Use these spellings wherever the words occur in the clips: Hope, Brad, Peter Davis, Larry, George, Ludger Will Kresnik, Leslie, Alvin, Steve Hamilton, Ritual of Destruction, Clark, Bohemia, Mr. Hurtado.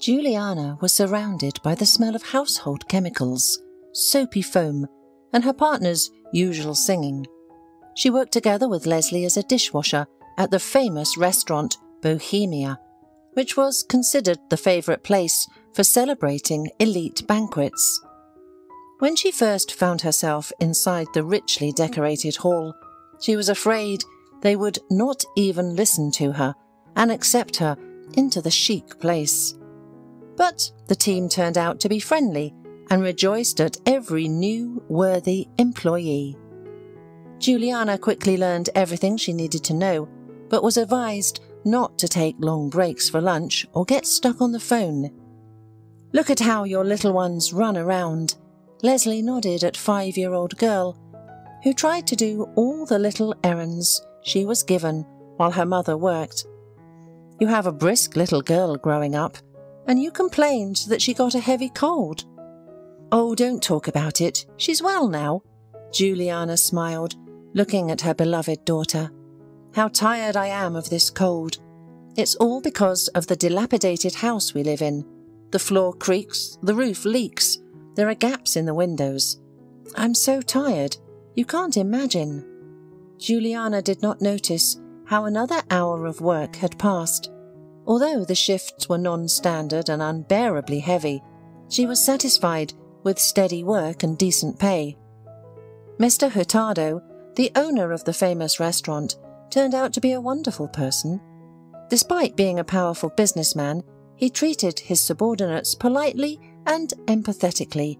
Juliana was surrounded by the smell of household chemicals, soapy foam, and her partner's usual singing. She worked together with Leslie as a dishwasher at the famous restaurant Bohemia, which was considered the favourite place for celebrating elite banquets. When she first found herself inside the richly decorated hall, she was afraid they would not even listen to her and accept her into the chic place. But the team turned out to be friendly and rejoiced at every new, worthy employee. Juliana quickly learned everything she needed to know, but was advised not to take long breaks for lunch or get stuck on the phone. "Look at how your little ones run around," Leslie nodded at 5-year-old girl, who tried to do all the little errands she was given while her mother worked. "You have a brisk little girl growing up, and you complained that she got a heavy cold." "Oh, don't talk about it. She's well now," Juliana smiled, looking at her beloved daughter. "How tired I am of this cold. It's all because of the dilapidated house we live in. The floor creaks, the roof leaks, there are gaps in the windows. I'm so tired, you can't imagine." Juliana did not notice how another hour of work had passed. Although the shifts were non-standard and unbearably heavy, she was satisfied with steady work and decent pay. Mr. Hurtado, the owner of the famous restaurant, turned out to be a wonderful person. Despite being a powerful businessman, he treated his subordinates politely and empathetically.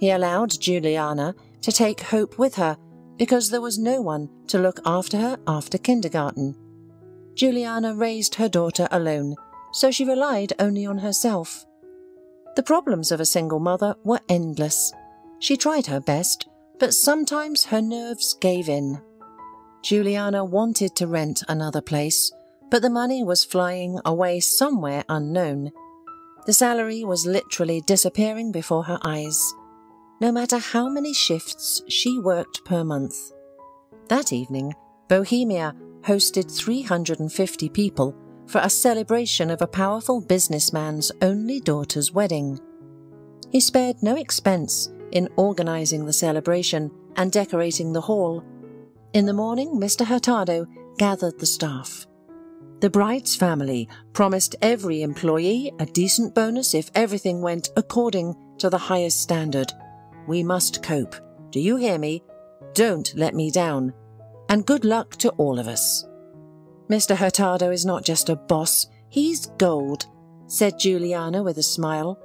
He allowed Juliana to take Hope with her because there was no one to look after her after kindergarten. Juliana raised her daughter alone, so she relied only on herself. The problems of a single mother were endless. She tried her best, but sometimes her nerves gave in. Juliana wanted to rent another place, but the money was flying away somewhere unknown. The salary was literally disappearing before her eyes, no matter how many shifts she worked per month. That evening, Bohemia hosted 350 people for a celebration of a powerful businessman's only daughter's wedding. He spared no expense in organizing the celebration and decorating the hall. In the morning, Mr. Hurtado gathered the staff. The bride's family promised every employee a decent bonus if everything went according to the highest standard. "We must cope. Do you hear me? Don't let me down. And good luck to all of us." "Mr. Hurtado is not just a boss, he's gold," said Juliana with a smile.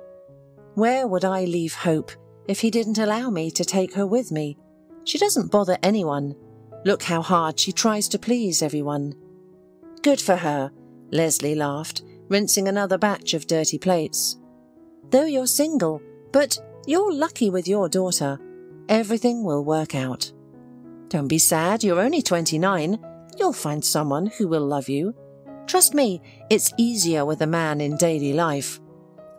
"Where would I leave Hope if he didn't allow me to take her with me? She doesn't bother anyone. Look how hard she tries to please everyone." "Good for her," Leslie laughed, rinsing another batch of dirty plates. "Though you're single, but you're lucky with your daughter. Everything will work out." "Don't be sad, you're only 29. You'll find someone who will love you. Trust me, it's easier with a man in daily life.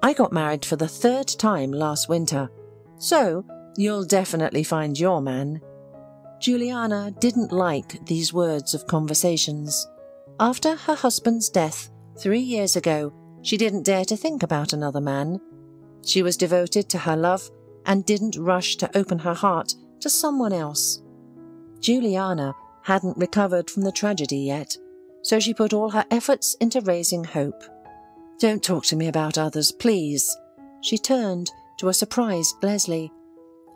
I got married for the 3rd time last winter, so you'll definitely find your man." Juliana didn't like these words of conversations. After her husband's death 3 years ago, she didn't dare to think about another man. She was devoted to her love and didn't rush to open her heart to someone else. Juliana hadn't recovered from the tragedy yet, so she put all her efforts into raising Hope. "Don't talk to me about others, please." She turned to a surprised Leslie.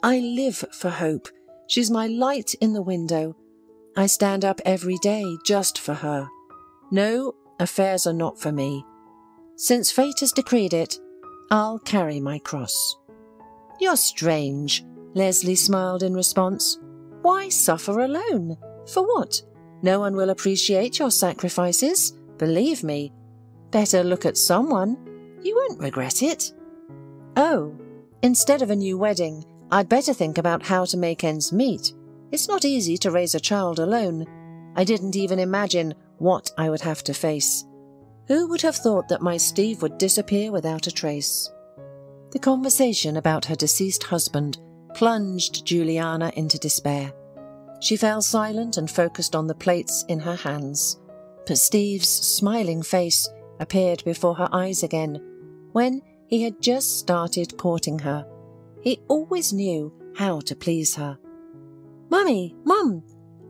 "I live for Hope. She's my light in the window. I stand up every day just for her. No, affairs are not for me. Since fate has decreed it, I'll carry my cross." "You're strange," Leslie smiled in response. "Why suffer alone? For what? No one will appreciate your sacrifices, believe me. Better look at someone. You won't regret it." "Oh, instead of a new wedding, I'd better think about how to make ends meet. It's not easy to raise a child alone. I didn't even imagine what I would have to face. Who would have thought that my Steve would disappear without a trace?" The conversation about her deceased husband plunged Juliana into despair. She fell silent and focused on the plates in her hands. But Steve's smiling face appeared before her eyes again, when he had just started courting her. He always knew how to please her. "Mummy, Mum!"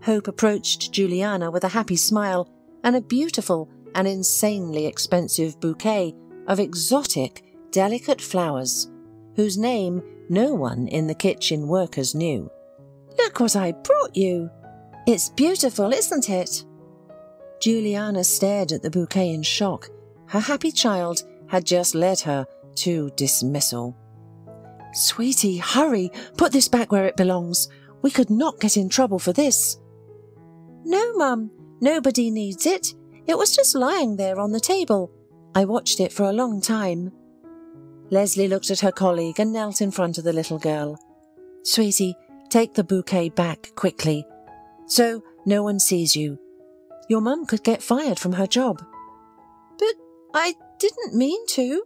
Hope approached Juliana with a happy smile and a beautiful and insanely expensive bouquet of exotic, delicate flowers, whose name no one in the kitchen workers knew. "Look what I brought you! It's beautiful, isn't it?" Juliana stared at the bouquet in shock. Her happy child had just led her to dismissal. "Sweetie, hurry! Put this back where it belongs. We could not get in trouble for this." "No, Mum, nobody needs it. It was just lying there on the table. I watched it for a long time." Leslie looked at her colleague and knelt in front of the little girl. "Sweetie, take the bouquet back quickly, so no one sees you. Your mum could get fired from her job." "But I didn't mean to."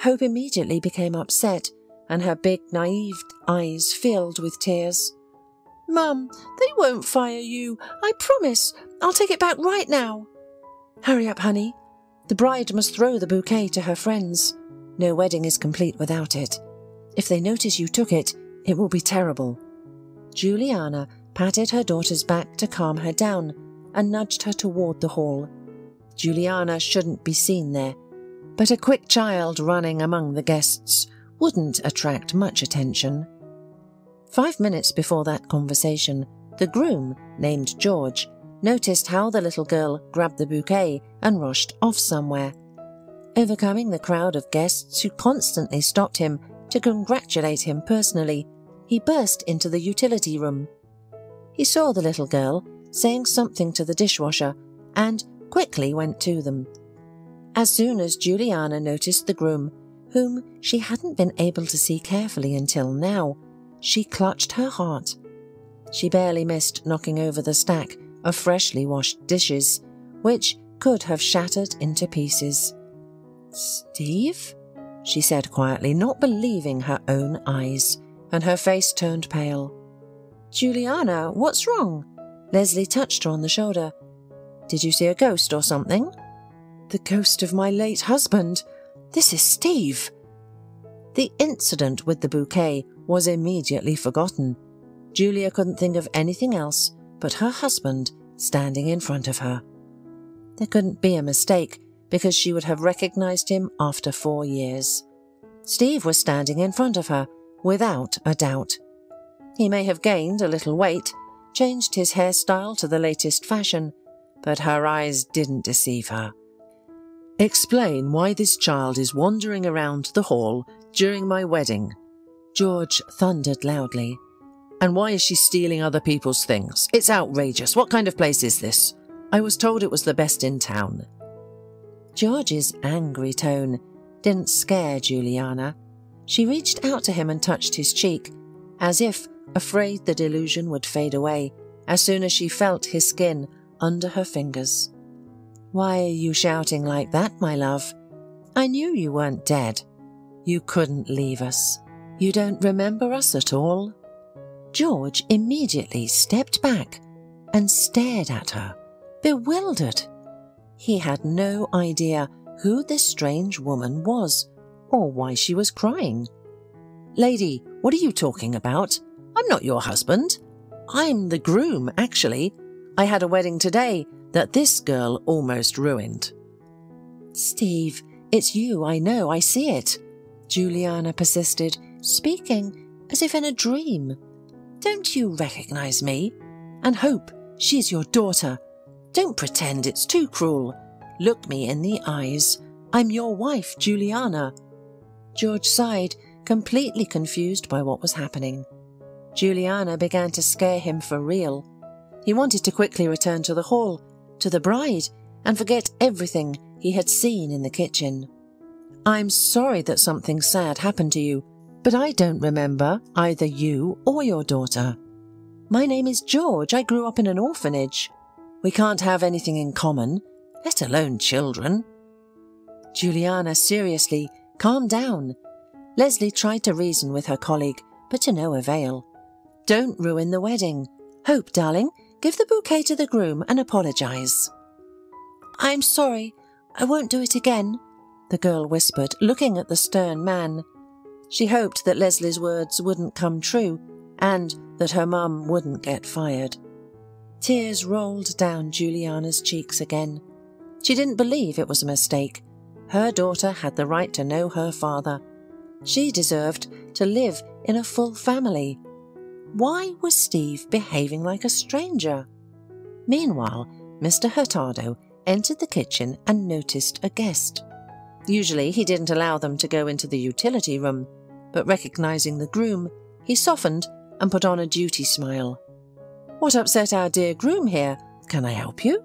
Hope immediately became upset, and her big, naive eyes filled with tears. "Mum, they won't fire you. I promise. I'll take it back right now." "Hurry up, honey. The bride must throw the bouquet to her friends. No wedding is complete without it. If they notice you took it, it will be terrible." Juliana patted her daughter's back to calm her down and nudged her toward the hall. Juliana shouldn't be seen there, but a quick child running among the guests wouldn't attract much attention. 5 minutes before that conversation, the groom, named George, noticed how the little girl grabbed the bouquet and rushed off somewhere, overcoming the crowd of guests who constantly stopped him to congratulate him personally. He burst into the utility room. He saw the little girl saying something to the dishwasher and quickly went to them. As soon as Juliana noticed the groom, whom she hadn't been able to see carefully until now, she clutched her heart. She barely missed knocking over the stack of freshly washed dishes, which could have shattered into pieces. "Steve?" she said quietly, not believing her own eyes, and her face turned pale. "Juliana, what's wrong?" Leslie touched her on the shoulder. "Did you see a ghost or something?" "The ghost of my late husband. This is Steve." The incident with the bouquet was immediately forgotten. Julia couldn't think of anything else but her husband standing in front of her. There couldn't be a mistake, because she would have recognized him after 4 years. Steve was standing in front of her, without a doubt. He may have gained a little weight, changed his hairstyle to the latest fashion, but her eyes didn't deceive her. "Explain why this child is wandering around the hall during my wedding," George thundered loudly. "And why is she stealing other people's things? It's outrageous. What kind of place is this? I was told it was the best in town." George's angry tone didn't scare Juliana. She reached out to him and touched his cheek, as if afraid the delusion would fade away as soon as she felt his skin under her fingers. "Why are you shouting like that, my love? I knew you weren't dead. You couldn't leave us. You don't remember us at all?" George immediately stepped back and stared at her, bewildered. He had no idea who this strange woman was or why she was crying. "Lady, what are you talking about? I'm not your husband. I'm the groom, actually. I had a wedding today that this girl almost ruined." "Steve, it's you, I know, I see it," Juliana persisted, speaking as if in a dream. "Don't you recognize me? And Hope, she's your daughter. Don't pretend it's too cruel. Look me in the eyes. I'm your wife, Juliana." George sighed, completely confused by what was happening. Juliana began to scare him for real. He wanted to quickly return to the hall, to the bride, and forget everything he had seen in the kitchen. "I'm sorry that something sad happened to you, but I don't remember either you or your daughter. My name is George. I grew up in an orphanage. We can't have anything in common, let alone children." Juliana, seriously, calm down. Leslie tried to reason with her colleague, but to no avail. "Don't ruin the wedding. Hope, darling, give the bouquet to the groom and apologize." "I'm sorry. I won't do it again. the girl whispered, looking at the stern man. She hoped that Leslie's words wouldn't come true, and that her mum wouldn't get fired. Tears rolled down Juliana's cheeks again. She didn't believe it was a mistake. Her daughter had the right to know her father. She deserved to live in a full family. Why was Steve behaving like a stranger? Meanwhile, Mr. Hurtado entered the kitchen and noticed a guest. Usually he didn't allow them to go into the utility room, but recognizing the groom, he softened and put on a duty smile. "What upset our dear groom here? Can I help you?"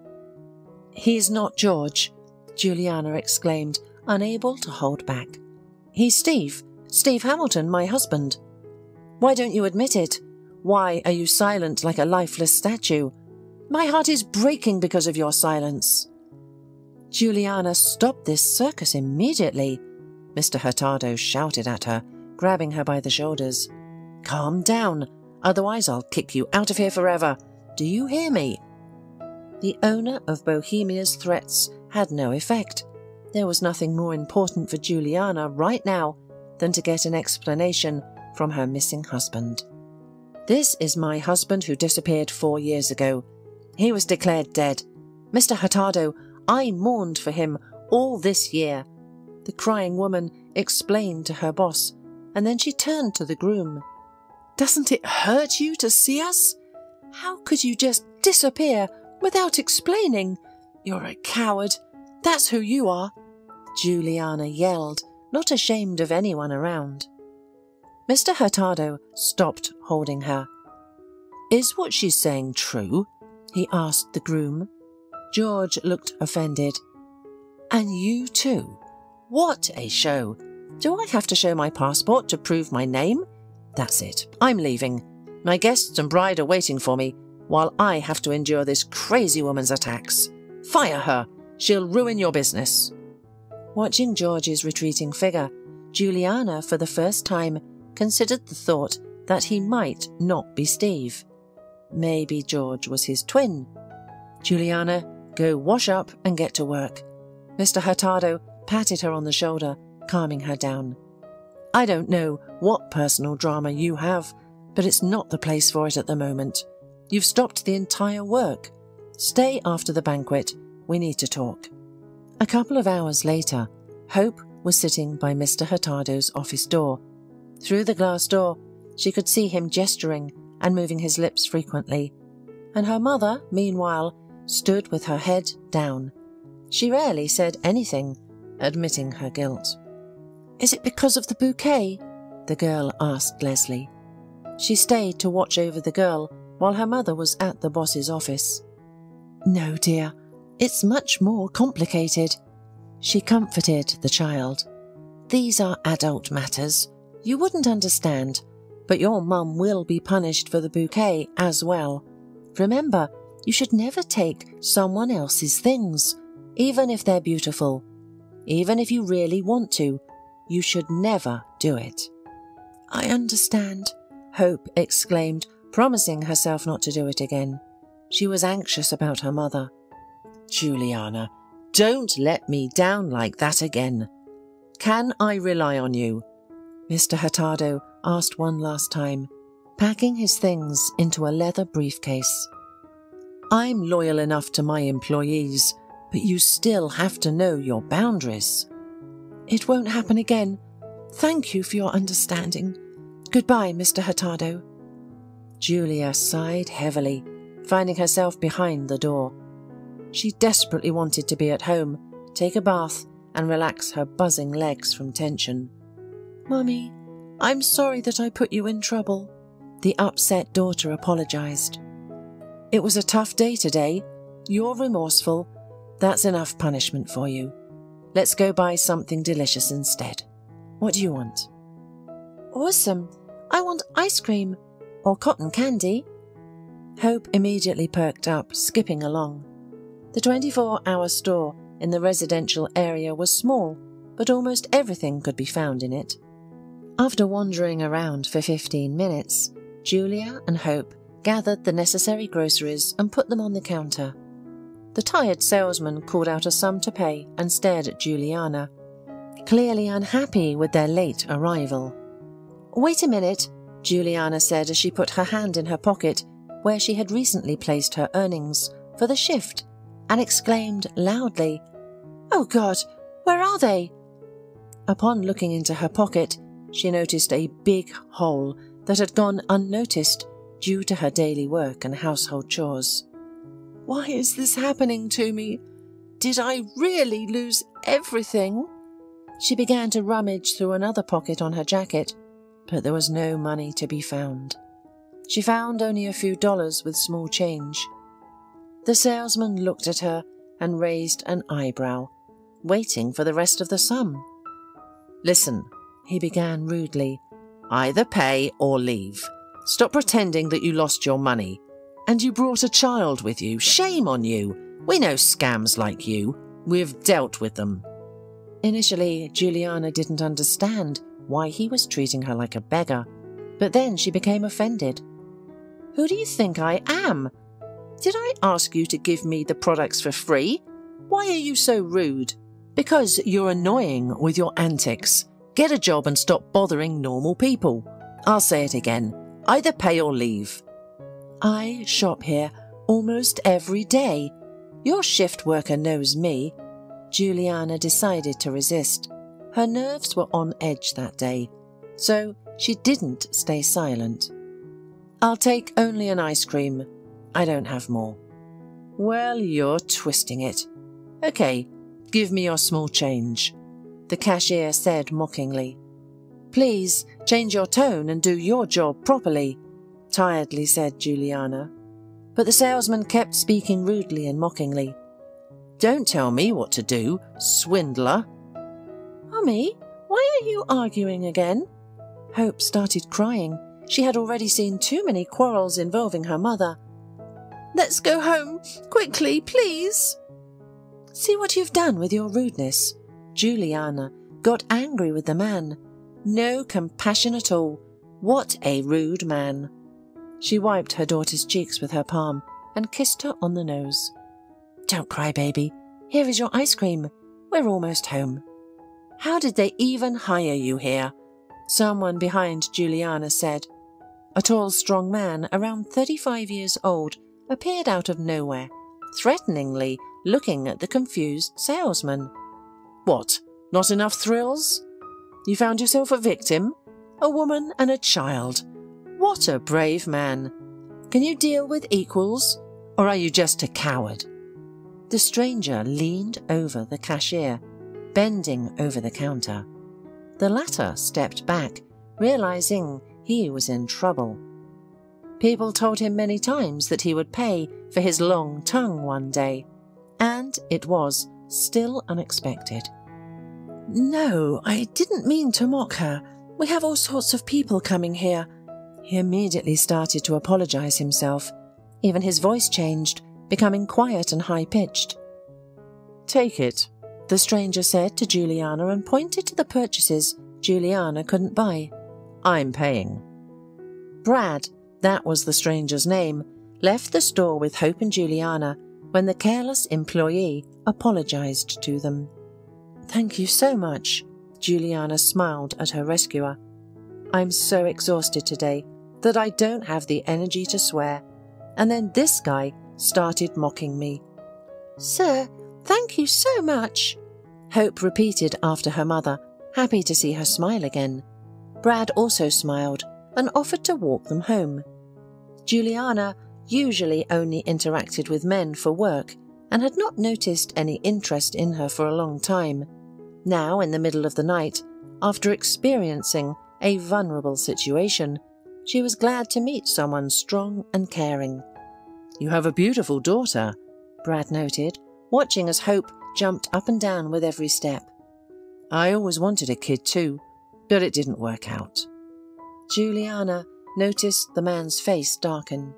"He's not George," Juliana exclaimed, unable to hold back. "He's Steve. Steve Hamilton, my husband." "Why don't you admit it? Why are you silent like a lifeless statue? My heart is breaking because of your silence." Juliana stopped this circus immediately. Mr. Hurtado shouted at her, grabbing her by the shoulders. "Calm down, otherwise I'll kick you out of here forever. Do you hear me?" The owner of Bohemia's threats had no effect. There was nothing more important for Juliana right now than to get an explanation from her missing husband. "This is my husband who disappeared 4 years ago. He was declared dead. Mr. Hurtado, I mourned for him all this year," the crying woman explained to her boss, and then she turned to the groom. "Doesn't it hurt you to see us? How could you just disappear without explaining? You're a coward. That's who you are," Juliana yelled, not ashamed of anyone around. Mr. Hurtado stopped holding her. "Is what she's saying true?" he asked the groom. George looked offended. "And you too? What a show! Do I have to show my passport to prove my name? That's it. I'm leaving. My guests and bride are waiting for me, while I have to endure this crazy woman's attacks. Fire her! She'll ruin your business." Watching George's retreating figure, Juliana, for the first time, considered the thought that he might not be Steve. Maybe George was his twin. "Juliana, go wash up and get to work." Mr. Hurtado patted her on the shoulder, calming her down. "I don't know what personal drama you have, but it's not the place for it at the moment. You've stopped the entire work. Stay after the banquet. We need to talk." A couple of hours later, Hope was sitting by Mr. Hurtado's office door. Through the glass door, she could see him gesturing and moving his lips frequently, and her mother, meanwhile, stood with her head down. She rarely said anything, admitting her guilt. "Is it because of the bouquet?" the girl asked Leslie. She stayed to watch over the girl while her mother was at the boss's office. "No, dear, it's much more complicated," she comforted the child. "These are adult matters. You wouldn't understand, but your mum will be punished for the bouquet as well. Remember, you should never take someone else's things, even if they're beautiful. Even if you really want to, you should never do it." "I understand," Hope exclaimed, promising herself not to do it again. She was anxious about her mother. "Juliana, don't let me down like that again. Can I rely on you?" Mr. Hurtado asked one last time, packing his things into a leather briefcase. "I'm loyal enough to my employees, but you still have to know your boundaries." "It won't happen again. Thank you for your understanding. Goodbye, Mr. Hurtado." Julia sighed heavily, finding herself behind the door. She desperately wanted to be at home, take a bath, and relax her buzzing legs from tension. "Mummy, I'm sorry that I put you in trouble," the upset daughter apologized. "It was a tough day today. You're remorseful. That's enough punishment for you. Let's go buy something delicious instead. What do you want?" "Awesome. I want ice cream, or cotton candy." Hope immediately perked up, skipping along. The 24-hour store in the residential area was small, but almost everything could be found in it. After wandering around for 15 minutes, Julia and Hope gathered the necessary groceries and put them on the counter. The tired salesman called out a sum to pay and stared at Juliana. clearly unhappy with their late arrival. "Wait a minute," Juliana said as she put her hand in her pocket, where she had recently placed her earnings, for the shift, and exclaimed loudly, "Oh God, where are they?" Upon looking into her pocket, she noticed a big hole that had gone unnoticed due to her daily work and household chores. "Why is this happening to me? Did I really lose everything?" She began to rummage through another pocket on her jacket, but there was no money to be found. She found only a few dollars with small change. The salesman looked at her and raised an eyebrow, waiting for the rest of the sum. "Listen," he began rudely, "either pay or leave. Stop pretending that you lost your money. And you brought a child with you. Shame on you. We know scams like you. We've dealt with them." Initially, Juliana didn't understand why he was treating her like a beggar, but then she became offended. "Who do you think I am? Did I ask you to give me the products for free? Why are you so rude? Because you're annoying with your antics. Get a job and stop bothering normal people. I'll say it again. Either pay or leave. I shop here almost every day. Your shift worker knows me." Juliana decided to resist. Her nerves were on edge that day, so she didn't stay silent. "I'll take only an ice cream. I don't have more." "Well, you're twisting it. Okay, give me your small change," the cashier said mockingly. "Please change your tone and do your job properly," tiredly said Juliana. But the salesman kept speaking rudely and mockingly. "Don't tell me what to do, swindler." "Mummy, why are you arguing again?" Hope started crying. She had already seen too many quarrels involving her mother. "Let's go home, quickly, please." "See what you've done with your rudeness." Juliana got angry with the man. No compassion at all. What a rude man. She wiped her daughter's cheeks with her palm and kissed her on the nose. "Don't cry, baby. Here is your ice cream. We're almost home." "How did they even hire you here?" someone behind Juliana said. A tall, strong man, around 35 years old, appeared out of nowhere, threateningly looking at the confused salesman. "What? Not enough thrills? You found yourself a victim? A woman and a child. What a brave man. Can you deal with equals, or are you just a coward?" The stranger leaned over the cashier, bending over the counter. The latter stepped back, realizing he was in trouble. People told him many times that he would pay for his long tongue one day, and it was still unexpected. "No, I didn't mean to mock her. We have all sorts of people coming here." He immediately started to apologize himself. Even his voice changed, becoming quiet and high-pitched. "Take it," the stranger said to Juliana and pointed to the purchases Juliana couldn't buy. "I'm paying." Brad, that was the stranger's name, left the store with Hope and Juliana when the careless employee apologized to them. "Thank you so much," Juliana smiled at her rescuer. "I'm so exhausted today that I don't have the energy to swear. And then this guy started mocking me." "Sir, thank you so much," Hope repeated after her mother, happy to see her smile again. Brad also smiled and offered to walk them home. Juliana usually only interacted with men for work and had not noticed any interest in her for a long time. Now, in the middle of the night, after experiencing a vulnerable situation, she was glad to meet someone strong and caring. "You have a beautiful daughter," Brad noted, watching as Hope jumped up and down with every step. "I always wanted a kid too, but it didn't work out." Juliana noticed the man's face darken.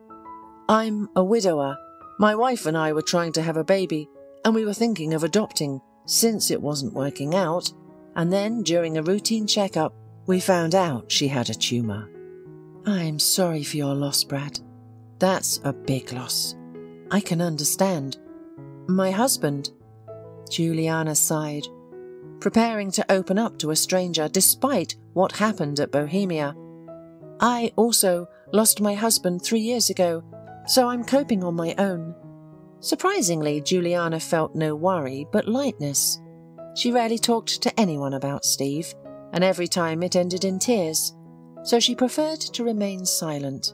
"I'm a widower. My wife and I were trying to have a baby, and we were thinking of adopting since it wasn't working out, and then during a routine checkup, we found out she had a tumour." "I'm sorry for your loss, Brad. That's a big loss. I can understand. My husband..." Juliana sighed. preparing to open up to a stranger despite what happened at Bohemia. I also lost my husband 3 years ago, so I'm coping on my own. Surprisingly, Juliana felt no worry but lightness. She rarely talked to anyone about Steve, and every time it ended in tears, so she preferred to remain silent.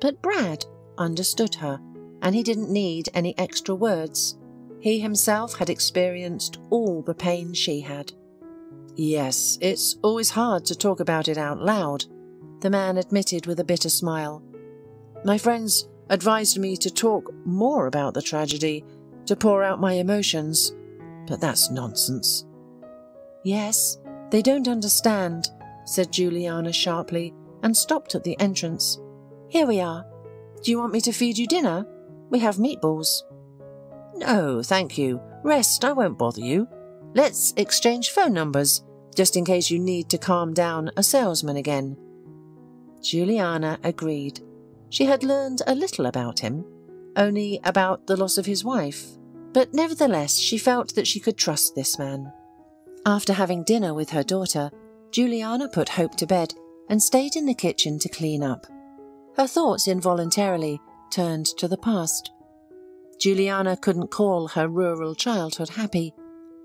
But Brad understood her, and he didn't need any extra words. He himself had experienced all the pain she had. Yes, it's always hard to talk about it out loud, the man admitted with a bitter smile. My friends advised me to talk more about the tragedy, to pour out my emotions, but that's nonsense. Yes, they don't understand, said Juliana sharply, and stopped at the entrance. Here we are. Do you want me to feed you dinner? We have meatballs. No, thank you. Rest, I won't bother you. Let's exchange phone numbers, just in case you need to calm down a salesman again. Juliana agreed. She had learned a little about him, only about the loss of his wife, but nevertheless she felt that she could trust this man. After having dinner with her daughter, Juliana put Hope to bed and stayed in the kitchen to clean up. Her thoughts involuntarily turned to the past. Juliana couldn't call her rural childhood happy.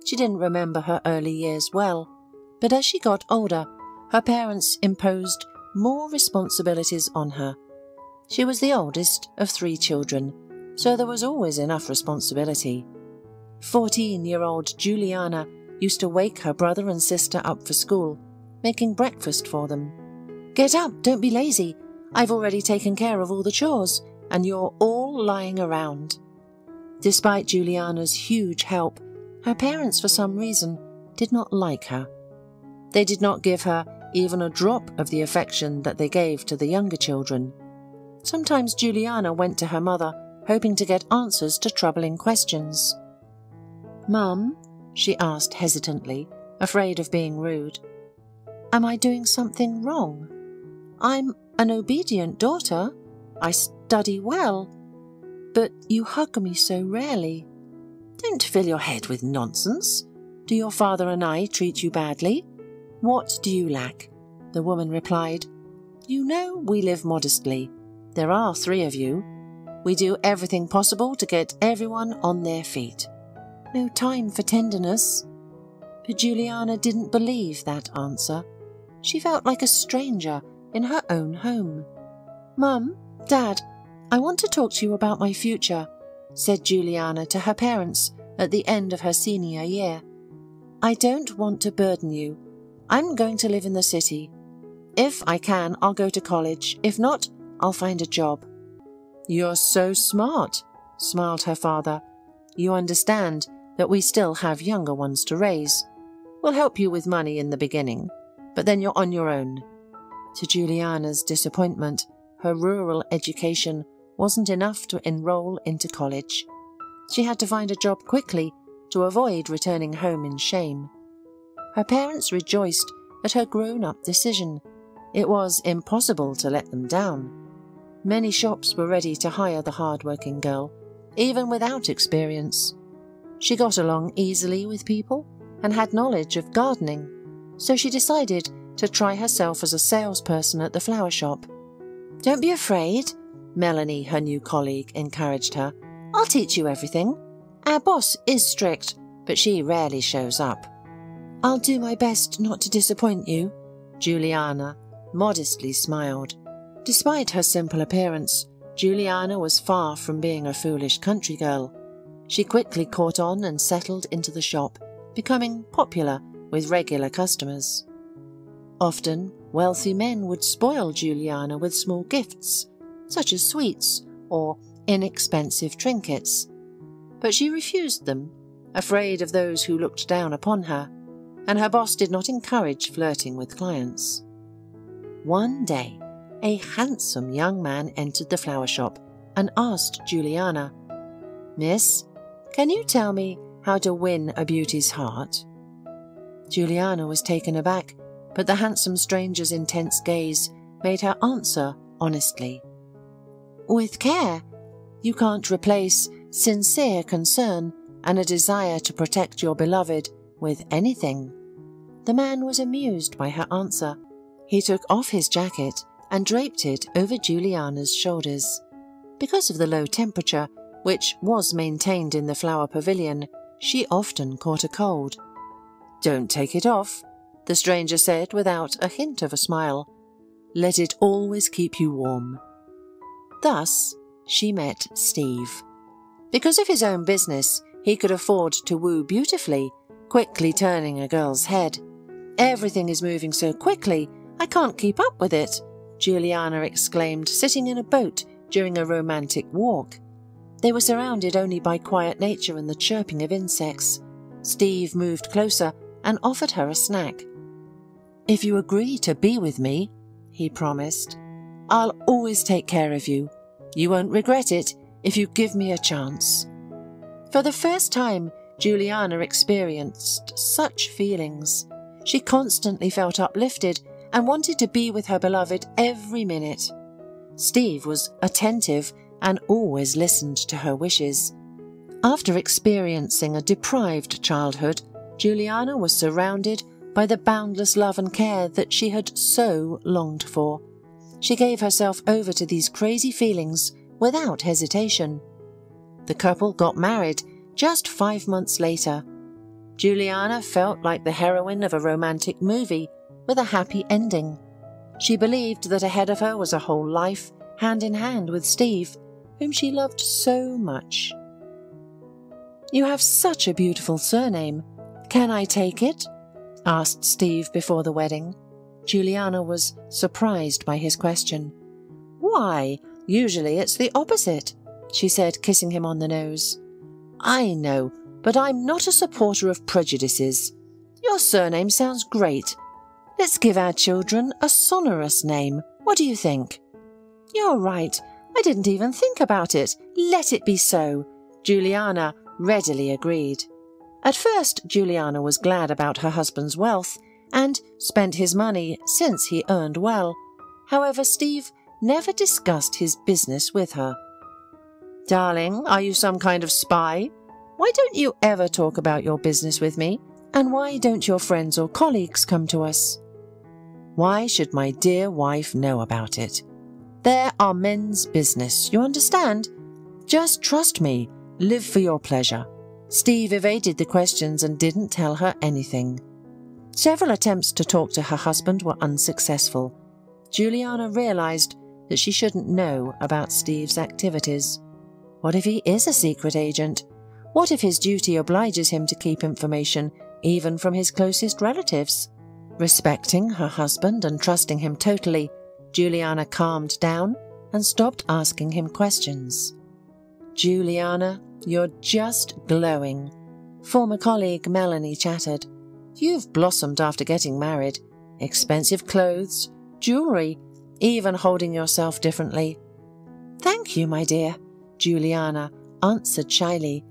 She didn't remember her early years well, but as she got older, her parents imposed more responsibilities on her. She was the oldest of 3 children, so there was always enough responsibility. 14-year-old Juliana used to wake her brother and sister up for school, making breakfast for them. Get up, don't be lazy. I've already taken care of all the chores, and you're all lying around. Despite Juliana's huge help, her parents, for some reason, did not like her. They did not give her even a drop of the affection that they gave to the younger children. Sometimes Juliana went to her mother, hoping to get answers to troubling questions. Mum, she asked hesitantly, afraid of being rude, am I doing something wrong? I'm an obedient daughter. I study well. But you hug me so rarely. Don't fill your head with nonsense. Do your father and I treat you badly? What do you lack? The woman replied. You know we live modestly. There are 3 of you. We do everything possible to get everyone on their feet. No time for tenderness. But Juliana didn't believe that answer. She felt like a stranger in her own home. Mum, Dad, I want to talk to you about my future, said Juliana to her parents at the end of her senior year. I don't want to burden you. I'm going to live in the city. If I can, I'll go to college. If not, I'll find a job. You're so smart, smiled her father. You understand that we still have younger ones to raise. We'll help you with money in the beginning, but then you're on your own. To Juliana's disappointment, her rural education wasn't enough to enroll into college. She had to find a job quickly to avoid returning home in shame. Her parents rejoiced at her grown-up decision. It was impossible to let them down. Many shops were ready to hire the hard-working girl, even without experience. She got along easily with people and had knowledge of gardening, so she decided to try herself as a salesperson at the flower shop. Don't be afraid, Melanie, her new colleague, encouraged her. I'll teach you everything. Our boss is strict, but she rarely shows up. I'll do my best not to disappoint you, Juliana modestly smiled. Despite her simple appearance, Juliana was far from being a foolish country girl. She quickly caught on and settled into the shop, becoming popular with regular customers. Often, wealthy men would spoil Juliana with small gifts, such as sweets or inexpensive trinkets. But she refused them, afraid of those who looked down upon her, and her boss did not encourage flirting with clients. One day, a handsome young man entered the flower shop and asked Juliana, Miss, can you tell me how to win a beauty's heart? Juliana was taken aback, but the handsome stranger's intense gaze made her answer honestly. With care. You can't replace sincere concern and a desire to protect your beloved with anything. The man was amused by her answer. He took off his jacket and draped it over Juliana's shoulders. Because of the low temperature, which was maintained in the flower pavilion, she often caught a cold. "Don't take it off," the stranger said without a hint of a smile. "Let it always keep you warm." Thus, she met Steve. Because of his own business, he could afford to woo beautifully, quickly turning a girl's head. "Everything is moving so quickly, I can't keep up with it," Juliana exclaimed, sitting in a boat during a romantic walk. They were surrounded only by quiet nature and the chirping of insects. Steve moved closer and offered her a snack. "If you agree to be with me," he promised, "I'll always take care of you. You won't regret it if you give me a chance." For the first time, Juliana experienced such feelings. She constantly felt uplifted and wanted to be with her beloved every minute. Steve was attentive and always listened to her wishes. After experiencing a deprived childhood, Juliana was surrounded by the boundless love and care that she had so longed for. She gave herself over to these crazy feelings without hesitation. The couple got married just 5 months later. Juliana felt like the heroine of a romantic movie with a happy ending. She believed that ahead of her was a whole life, hand in hand with Steve, whom she loved so much. "You have such a beautiful surname. Can I take it?" asked Steve before the wedding. Juliana was surprised by his question. "Why, usually it's the opposite," she said, kissing him on the nose. "I know, but I'm not a supporter of prejudices. Your surname sounds great. Let's give our children a sonorous name. What do you think?" "You're right. I didn't even think about it. Let it be so," Juliana readily agreed. At first, Juliana was glad about her husband's wealth, and spent his money since he earned well. However, Steve never discussed his business with her. "Darling, are you some kind of spy? Why don't you ever talk about your business with me? And why don't your friends or colleagues come to us?" "Why should my dear wife know about it? There are men's business, you understand? Just trust me, live for your pleasure." Steve evaded the questions and didn't tell her anything. Several attempts to talk to her husband were unsuccessful. Juliana realized that she shouldn't know about Steve's activities. What if he is a secret agent? What if his duty obliges him to keep information, even from his closest relatives? Respecting her husband and trusting him totally, Juliana calmed down and stopped asking him questions. "Juliana, you're just glowing," former colleague Melanie chattered. "You've blossomed after getting married. Expensive clothes, jewellery, even holding yourself differently." "Thank you, my dear," Juliana answered shyly.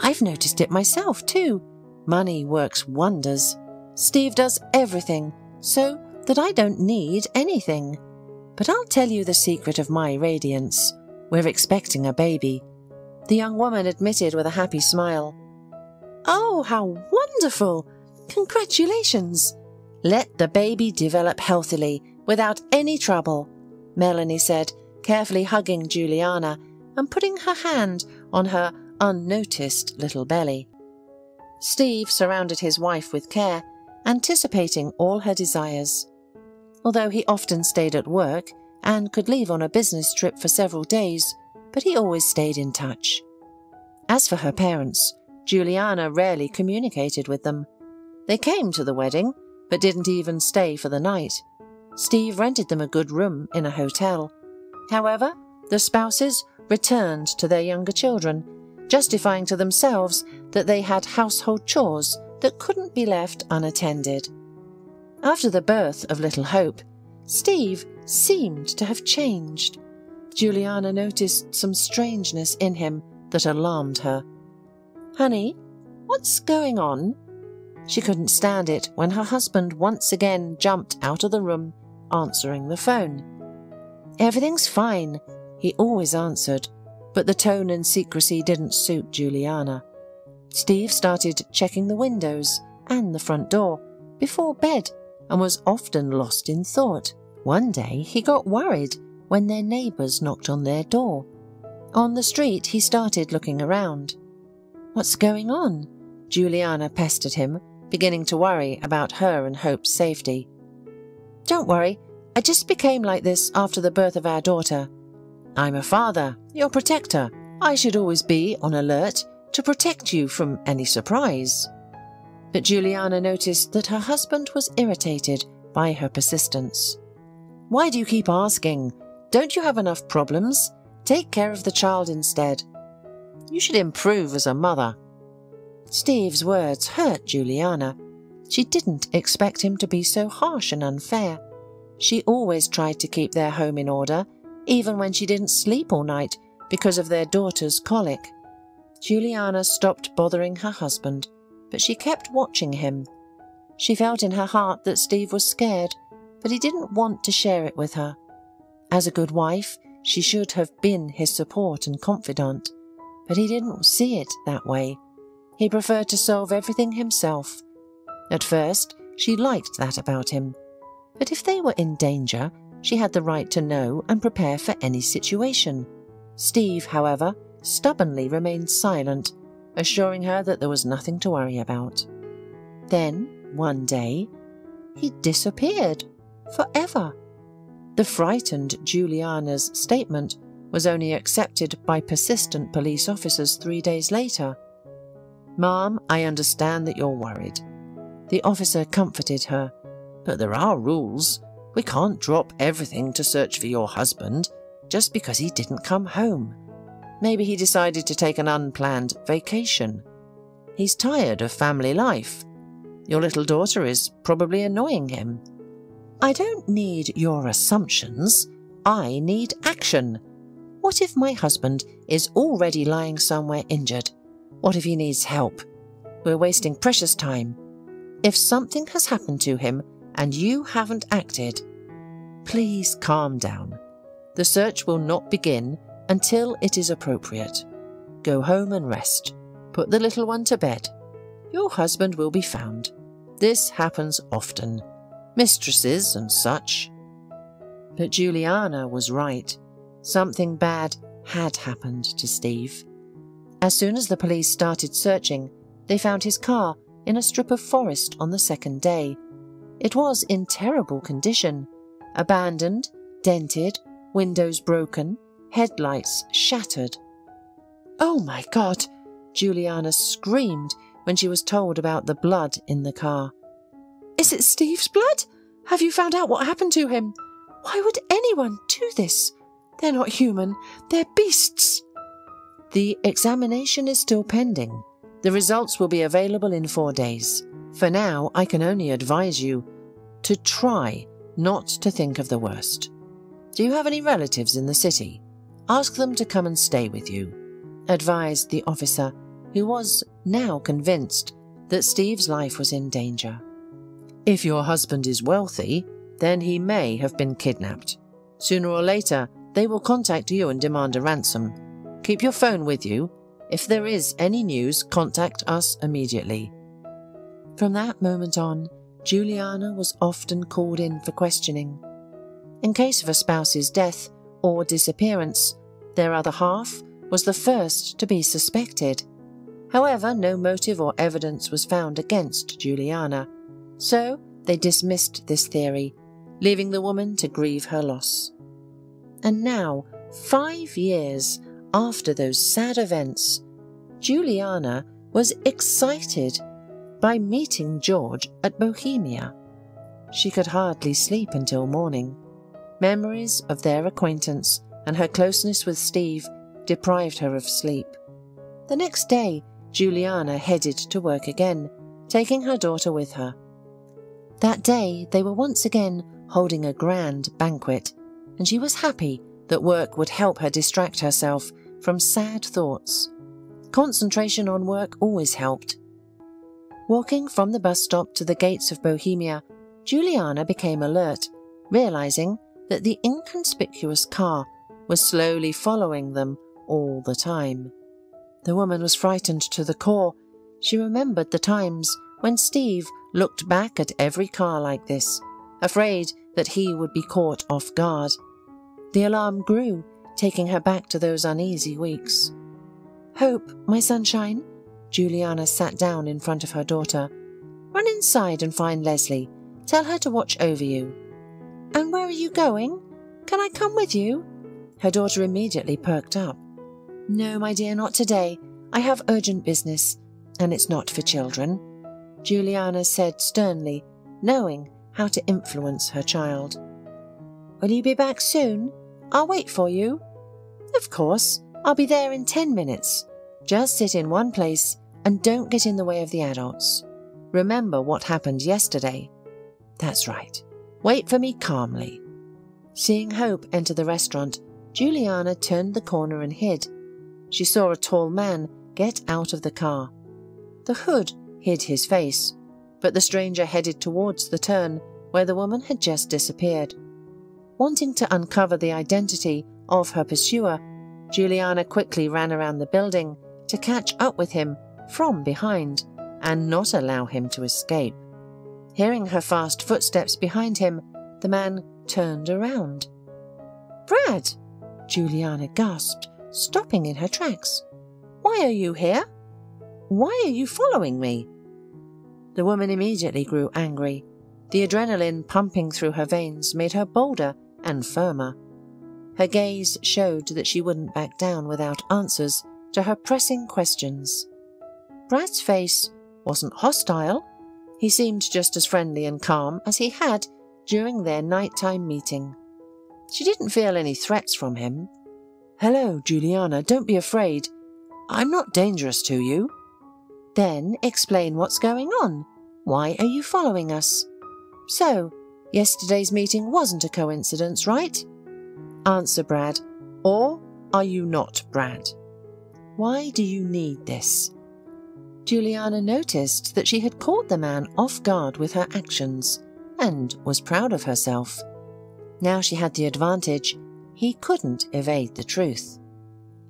"I've noticed it myself, too. Money works wonders. Steve does everything, so that I don't need anything. But I'll tell you the secret of my radiance. We're expecting a baby," the young woman admitted with a happy smile. "Oh, how wonderful! Congratulations! Let the baby develop healthily, without any trouble," Melanie said, carefully hugging Juliana and putting her hand on her unnoticed little belly. Steve surrounded his wife with care, anticipating all her desires. Although he often stayed at work and could leave on a business trip for several days, but he always stayed in touch. As for her parents, Juliana rarely communicated with them. They came to the wedding, but didn't even stay for the night. Steve rented them a good room in a hotel. However, the spouses returned to their younger children, justifying to themselves that they had household chores that couldn't be left unattended. After the birth of little Hope, Steve seemed to have changed. Juliana noticed some strangeness in him that alarmed her. "Honey, what's going on?" She couldn't stand it when her husband once again jumped out of the room, answering the phone. "Everything's fine," he always answered, but the tone and secrecy didn't suit Juliana. Steve started checking the windows and the front door, before bed, and was often lost in thought. One day he got worried when their neighbours knocked on their door. On the street he started looking around. "What's going on?" Juliana pestered him, beginning to worry about her and Hope's safety. "Don't worry, I just became like this after the birth of our daughter. I'm a father, your protector. I should always be on alert to protect you from any surprise." But Juliana noticed that her husband was irritated by her persistence. "Why do you keep asking? Don't you have enough problems? Take care of the child instead. You should improve as a mother." Steve's words hurt Juliana. She didn't expect him to be so harsh and unfair. She always tried to keep their home in order, even when she didn't sleep all night because of their daughter's colic. Juliana stopped bothering her husband, but she kept watching him. She felt in her heart that Steve was scared, but he didn't want to share it with her. As a good wife, she should have been his support and confidant, but he didn't see it that way. He preferred to solve everything himself. At first, she liked that about him, but if they were in danger, she had the right to know and prepare for any situation. Steve, however, stubbornly remained silent, assuring her that there was nothing to worry about. Then, one day, he disappeared. Forever. The frightened Juliana's statement was only accepted by persistent police officers 3 days later. "Ma'am, I understand that you're worried," the officer comforted her, "but there are rules. We can't drop everything to search for your husband just because he didn't come home. Maybe he decided to take an unplanned vacation. He's tired of family life. Your little daughter is probably annoying him." "I don't need your assumptions. I need action. What if my husband is already lying somewhere injured? What if he needs help? We're wasting precious time. If something has happened to him and you haven't acted, please calm down. The search will not begin until it is appropriate. Go home and rest. Put the little one to bed. Your husband will be found. This happens often. Mistresses and such." But Juliana was right. Something bad had happened to Steve. As soon as the police started searching, they found his car in a strip of forest on the second day. It was in terrible condition. Abandoned, dented, windows broken, headlights shattered. "Oh my God!" Juliana screamed when she was told about the blood in the car. "Is it Steve's blood? Have you found out what happened to him? Why would anyone do this? They're not human, they're beasts." "The examination is still pending. The results will be available in 4 days. For now, I can only advise you to try not to think of the worst. Do you have any relatives in the city? Ask them to come and stay with you," advised the officer, who was now convinced that Steve's life was in danger. "If your husband is wealthy, then he may have been kidnapped. Sooner or later, they will contact you and demand a ransom. Keep your phone with you. If there is any news, contact us immediately." From that moment on, Juliana was often called in for questioning. In case of a spouse's death or disappearance, their other half was the first to be suspected. However, no motive or evidence was found against Juliana, so they dismissed this theory, leaving the woman to grieve her loss. And now, 5 years after those sad events, Juliana was excited by meeting George at Bohemia. She could hardly sleep until morning. Memories of their acquaintance and her closeness with Steve deprived her of sleep. The next day, Juliana headed to work again, taking her daughter with her. That day they were once again holding a grand banquet, and she was happy that work would help her distract herself from sad thoughts. Concentration on work always helped. Walking from the bus stop to the gates of Bohemia, Juliana became alert, realizing that the inconspicuous car was slowly following them all the time. The woman was frightened to the core. She remembered the times when Steve looked back at every car like this, afraid that he would be caught off guard. The alarm grew, taking her back to those uneasy weeks. "Hope, my sunshine," Juliana sat down in front of her daughter. "Run inside and find Leslie. Tell her to watch over you." "And where are you going? Can I come with you?" Her daughter immediately perked up. "No, my dear, not today. I have urgent business, and it's not for children," Juliana said sternly, knowing how to influence her child. "Will you be back soon? I'll wait for you." "Of course. I'll be there in 10 minutes. Just sit in one place and don't get in the way of the adults. Remember what happened yesterday." "That's right. Wait for me calmly." Seeing Hope enter the restaurant, Juliana turned the corner and hid. She saw a tall man get out of the car. The hood hid his face, but the stranger headed towards the turn where the woman had just disappeared. Wanting to uncover the identity of her pursuer, Juliana quickly ran around the building to catch up with him from behind and not allow him to escape. Hearing her fast footsteps behind him, the man turned around. "Brad!" Juliana gasped, stopping in her tracks. "Why are you here? Why are you following me?" The woman immediately grew angry. The adrenaline pumping through her veins made her bolder and firmer. Her gaze showed that she wouldn't back down without answers to her pressing questions. Brad's face wasn't hostile. He seemed just as friendly and calm as he had during their nighttime meeting. She didn't feel any threats from him. "Hello, Juliana, don't be afraid. I'm not dangerous to you." "Then explain what's going on. Why are you following us? So, yesterday's meeting wasn't a coincidence, right? Answer, Brad, or are you not Brad? Why do you need this?" Juliana noticed that she had caught the man off guard with her actions and was proud of herself. Now she had the advantage. He couldn't evade the truth.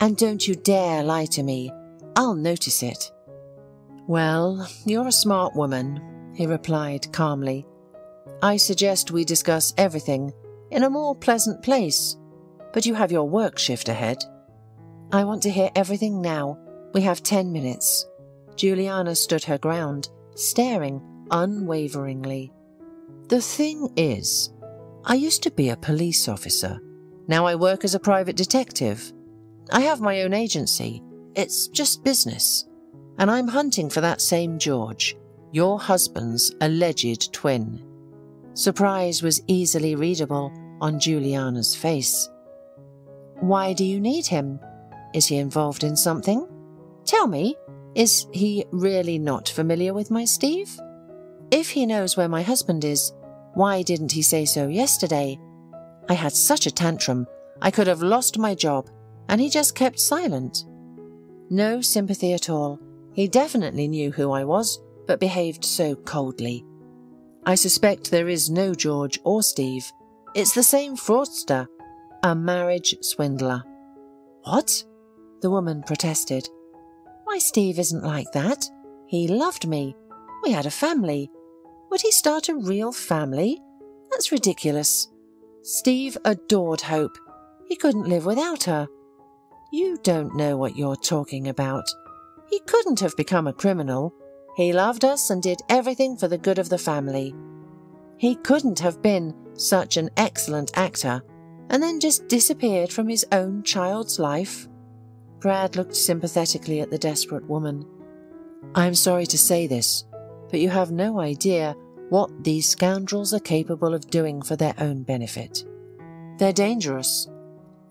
"And don't you dare lie to me. I'll notice it." "Well, you're a smart woman," he replied calmly. "I suggest we discuss everything in a more pleasant place. But you have your work shift ahead." "I want to hear everything now. We have 10 minutes. Juliana stood her ground, staring unwaveringly. "The thing is, I used to be a police officer. Now I work as a private detective. I have my own agency. It's just business. And I'm hunting for that same George, your husband's alleged twin." Surprise was easily readable on Juliana's face. "Why do you need him? Is he involved in something? Tell me, is he really not familiar with my Steve? If he knows where my husband is, why didn't he say so yesterday? I had such a tantrum, I could have lost my job, and he just kept silent." No sympathy at all. He definitely knew who I was, but behaved so coldly. "I suspect there is no George or Steve. It's the same fraudster, a marriage swindler." "What?" the woman protested. "Why, Steve isn't like that. He loved me. We had a family. Would he start a real family? That's ridiculous. Steve adored Hope. He couldn't live without her." "You don't know what you're talking about. He couldn't have become a criminal. He loved us and did everything for the good of the family. He couldn't have been such an excellent actor and then just disappeared from his own child's life." Brad looked sympathetically at the desperate woman. "I'm sorry to say this, but you have no idea what these scoundrels are capable of doing for their own benefit. They're dangerous.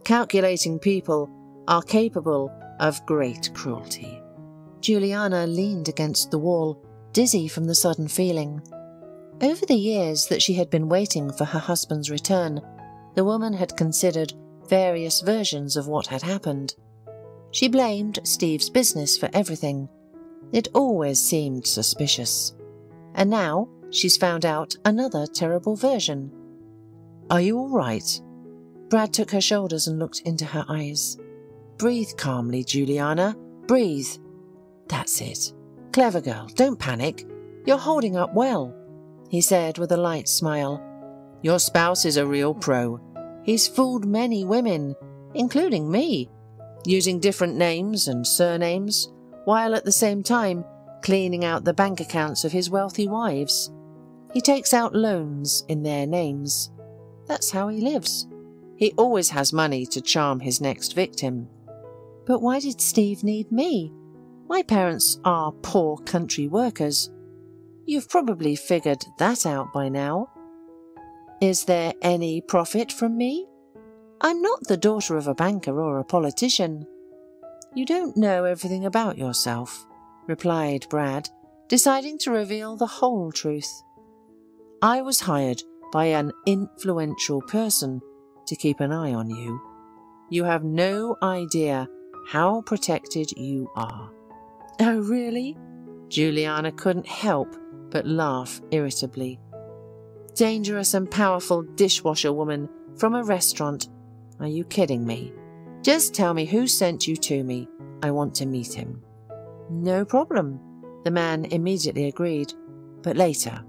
Calculating people are capable of great cruelty." Juliana leaned against the wall, dizzy from the sudden feeling. Over the years that she had been waiting for her husband's return, the woman had considered various versions of what had happened. She blamed Steve's business for everything. It always seemed suspicious. And now she's found out another terrible version. "Are you all right?" Brad took her shoulders and looked into her eyes. "Breathe calmly, Juliana. Breathe. That's it. Clever girl, don't panic. You're holding up well," he said with a light smile. "Your spouse is a real pro. He's fooled many women, including me, using different names and surnames, while at the same time cleaning out the bank accounts of his wealthy wives. He takes out loans in their names. That's how he lives. He always has money to charm his next victim." "But why did Steve need me? My parents are poor country workers. You've probably figured that out by now. Is there any profit from me? I'm not the daughter of a banker or a politician." "You don't know everything about yourself," replied Brad, deciding to reveal the whole truth. "I was hired by an influential person to keep an eye on you. You have no idea how protected you are." "Oh, really?" Juliana couldn't help but laugh irritably. "Dangerous and powerful dishwasher woman from a restaurant. Are you kidding me? Just tell me who sent you to me. I want to meet him." "No problem," the man immediately agreed. "But later.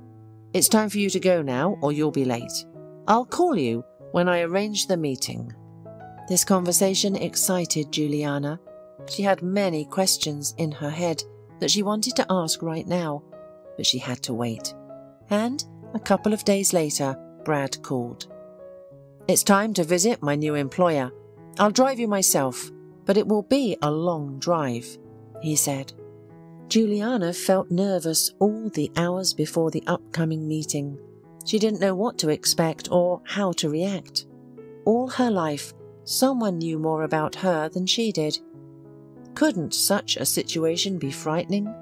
It's time for you to go now, or you'll be late. I'll call you when I arrange the meeting." This conversation excited Juliana. She had many questions in her head that she wanted to ask right now, but she had to wait. And a couple of days later, Brad called. "It's time to visit my new employer. I'll drive you myself, but it will be a long drive," he said. Juliana felt nervous all the hours before the upcoming meeting. She didn't know what to expect or how to react. All her life, someone knew more about her than she did. Couldn't such a situation be frightening?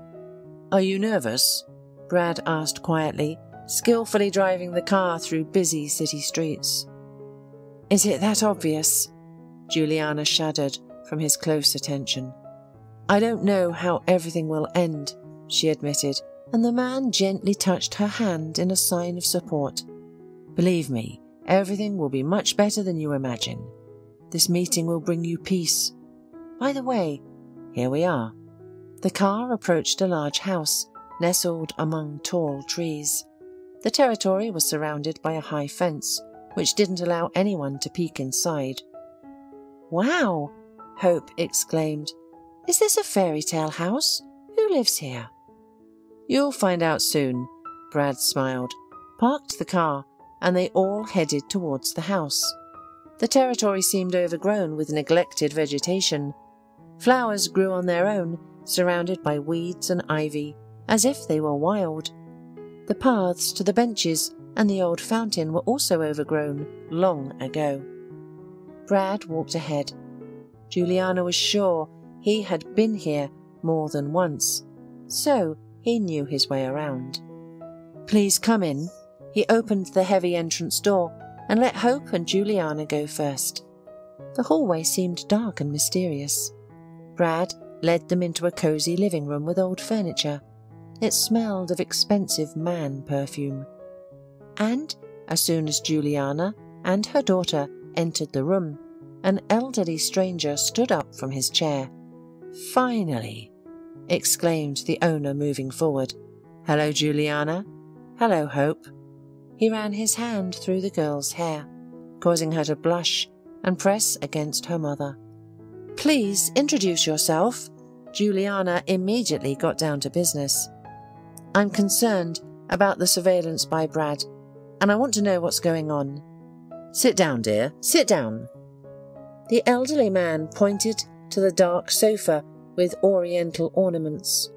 "Are you nervous?" Brad asked quietly, skillfully driving the car through busy city streets. "Is it that obvious?" Juliana shuddered from his close attention. "I don't know how everything will end," she admitted, and the man gently touched her hand in a sign of support. "Believe me, everything will be much better than you imagine. This meeting will bring you peace. By the way, here we are." The car approached a large house, nestled among tall trees. The territory was surrounded by a high fence, which didn't allow anyone to peek inside. "Wow!" Hope exclaimed. "Is this a fairy tale house? Who lives here?" "You'll find out soon," Brad smiled, parked the car, and they all headed towards the house. The territory seemed overgrown with neglected vegetation. Flowers grew on their own, surrounded by weeds and ivy, as if they were wild. The paths to the benches and the old fountain were also overgrown long ago. Brad walked ahead. Juliana was sure he had been here more than once, so he knew his way around. "Please come in." He opened the heavy entrance door and let Hope and Juliana go first. The hallway seemed dark and mysterious. Brad led them into a cozy living room with old furniture. It smelled of expensive man perfume. And as soon as Juliana and her daughter entered the room, an elderly stranger stood up from his chair. "Finally!" exclaimed the owner, moving forward. "Hello, Juliana. Hello, Hope." He ran his hand through the girl's hair, causing her to blush and press against her mother. "Please introduce yourself." Juliana immediately got down to business. "I'm concerned about the surveillance by Brad, and I want to know what's going on." "Sit down, dear, sit down." The elderly man pointed to the dark sofa with oriental ornaments.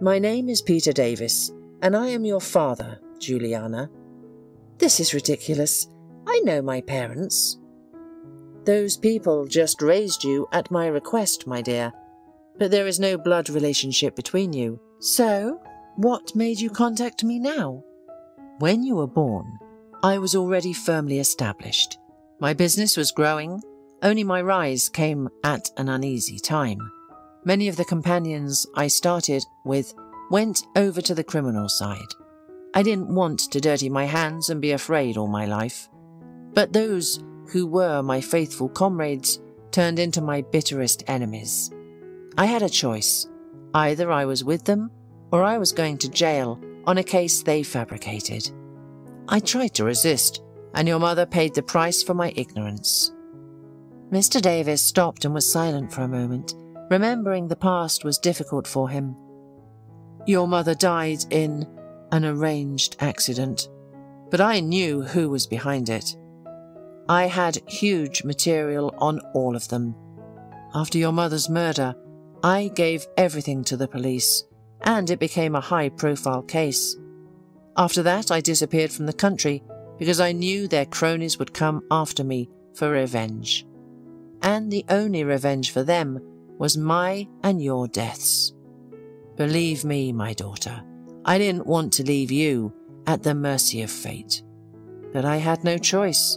"My name is Peter Davis, and I am your father, Juliana." "This is ridiculous. I know my parents." "Those people just raised you at my request, my dear. But there is no blood relationship between you." "So, what made you contact me now?" "When you were born, I was already firmly established. My business was growing, only my rise came at an uneasy time. Many of the companions I started with went over to the criminal side. I didn't want to dirty my hands and be afraid all my life. But those who were my faithful comrades turned into my bitterest enemies. I had a choice. Either I was with them, or I was going to jail on a case they fabricated. I tried to resist, and your mother paid the price for my ignorance." Mr. Davis stopped and was silent for a moment. Remembering the past was difficult for him. "Your mother died in an arranged accident, but I knew who was behind it. I had huge material on all of them. After your mother's murder, I gave everything to the police, and it became a high-profile case. After that, I disappeared from the country because I knew their cronies would come after me for revenge. And the only revenge for them was my and your deaths. Believe me, my daughter, I didn't want to leave you at the mercy of fate. But I had no choice.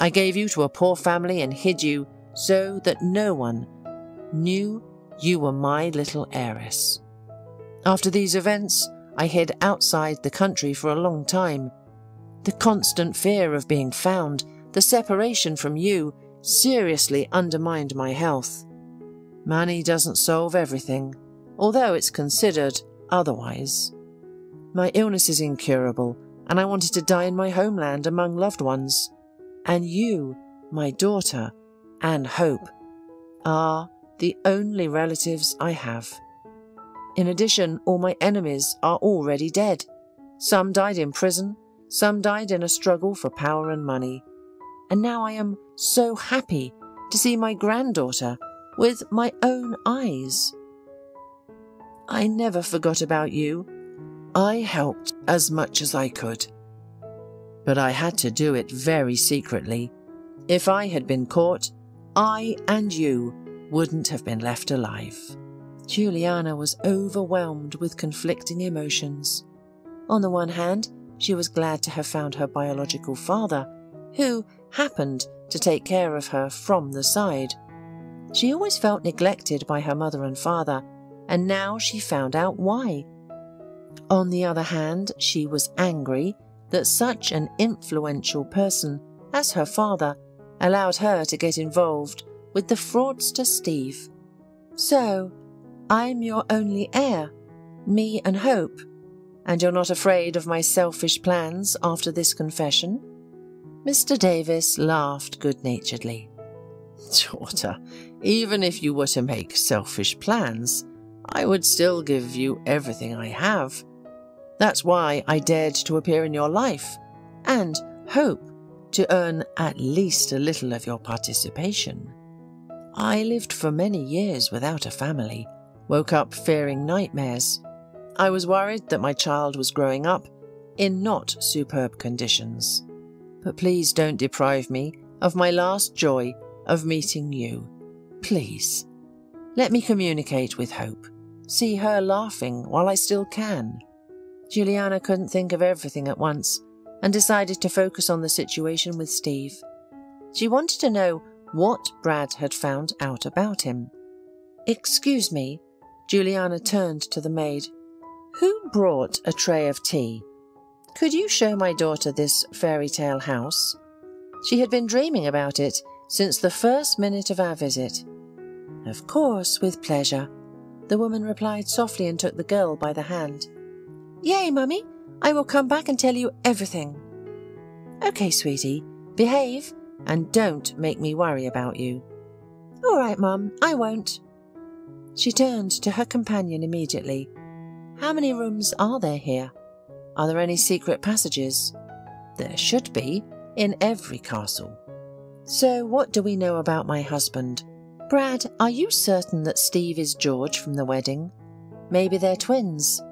I gave you to a poor family and hid you so that no one knew you were my little heiress. After these events, I hid outside the country for a long time. The constant fear of being found, the separation from you, seriously undermined my health. Money doesn't solve everything, although it's considered otherwise. My illness is incurable, and I wanted to die in my homeland among loved ones. And you, my daughter, and Hope, are the only relatives I have. In addition, all my enemies are already dead. Some died in prison, some died in a struggle for power and money. And now I am so happy to see my granddaughter with my own eyes. I never forgot about you. I helped as much as I could. But I had to do it very secretly. If I had been caught, I and you wouldn't have been left alive." Juliana was overwhelmed with conflicting emotions. On the one hand, she was glad to have found her biological father, who happened to take care of her from the side. She always felt neglected by her mother and father, and now she found out why. On the other hand, she was angry that such an influential person as her father allowed her to get involved with the fraudster Steve. "So, I'm your only heir, me and Hope, and you're not afraid of my selfish plans after this confession?" Mr. Davis laughed good-naturedly. "Daughter, even if you were to make selfish plans, I would still give you everything I have. That's why I dared to appear in your life, and hope to earn at least a little of your participation. I lived for many years without a family, woke up fearing nightmares. I was worried that my child was growing up in not superb conditions. But please don't deprive me of my last joy of meeting you. Please, let me communicate with Hope. See her laughing while I still can." Juliana couldn't think of everything at once and decided to focus on the situation with Steve. She wanted to know what Brad had found out about him. "Excuse me," Juliana turned to the maid. "Who brought a tray of tea? Could you show my daughter this fairy tale house? She had been dreaming about it since the first minute of our visit." "Of course, with pleasure," the woman replied softly and took the girl by the hand. "Yay, Mummy! I will come back and tell you everything." "Okay, sweetie, behave and don't make me worry about you." "All right, Mum, I won't." She turned to her companion immediately. "How many rooms are there here? Are there any secret passages?" "There should be, in every castle." "So what do we know about my husband? Brad, are you certain that Steve is George from the wedding? Maybe they're twins.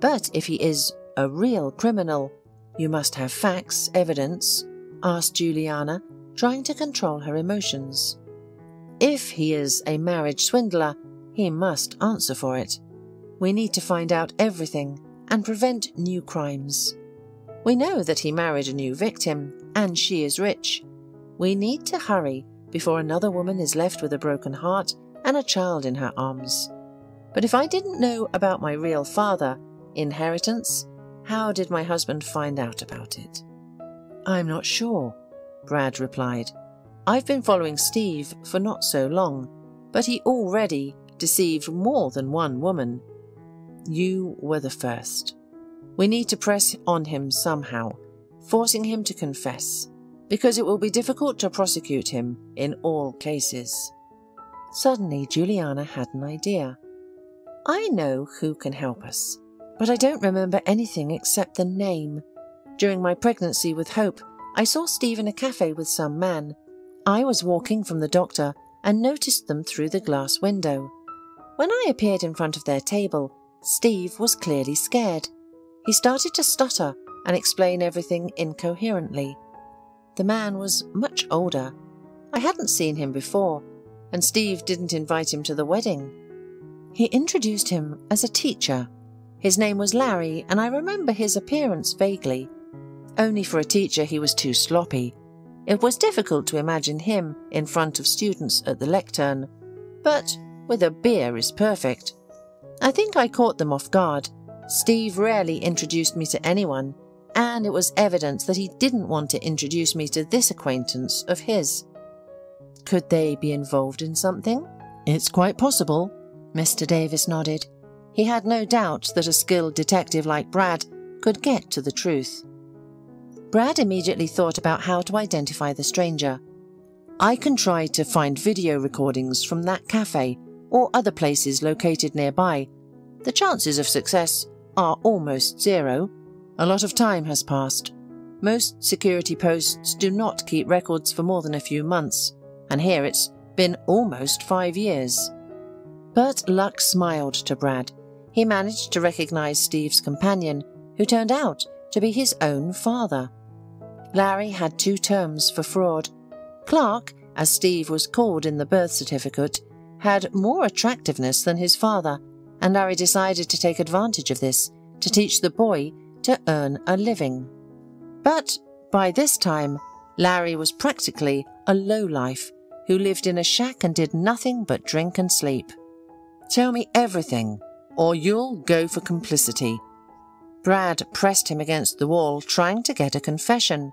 But if he is a real criminal, you must have facts, evidence," asked Juliana, trying to control her emotions. "If he is a marriage swindler, he must answer for it. We need to find out everything and prevent new crimes. We know that he married a new victim, and she is rich. We need to hurry before another woman is left with a broken heart and a child in her arms. But if I didn't know about my real father, inheritance, how did my husband find out about it?" "I'm not sure," Brad replied. "I've been following Steve for not so long, but he already deceived more than one woman. You were the first. We need to press on him somehow, forcing him to confess, because it will be difficult to prosecute him in all cases." Suddenly, Juliana had an idea. "I know who can help us, but I don't remember anything except the name. During my pregnancy with Hope, I saw Steve in a cafe with some man. I was walking from the doctor and noticed them through the glass window. When I appeared in front of their table, Steve was clearly scared. He started to stutter and explain everything incoherently. The man was much older. I hadn't seen him before, and Steve didn't invite him to the wedding. He introduced him as a teacher. His name was Larry, and I remember his appearance vaguely. Only for a teacher, he was too sloppy. It was difficult to imagine him in front of students at the lectern, but with a beer is perfect. I think I caught them off guard. Steve rarely introduced me to anyone, and it was evident that he didn't want to introduce me to this acquaintance of his." "Could they be involved in something?" "It's quite possible." Mr. Davis nodded. He had no doubt that a skilled detective like Brad could get to the truth. Brad immediately thought about how to identify the stranger. "I can try to find video recordings from that cafe or other places located nearby. The chances of success are almost zero. A lot of time has passed. Most security posts do not keep records for more than a few months, and here it's been almost 5 years." But luck smiled to Brad. He managed to recognize Steve's companion, who turned out to be his own father. Larry had 2 terms for fraud. Clark, as Steve was called in the birth certificate, had more attractiveness than his father, and Larry decided to take advantage of this to teach the boy to earn a living. But by this time, Larry was practically a lowlife who lived in a shack and did nothing but drink and sleep. "Tell me everything, or you'll go for complicity." Brad pressed him against the wall, trying to get a confession.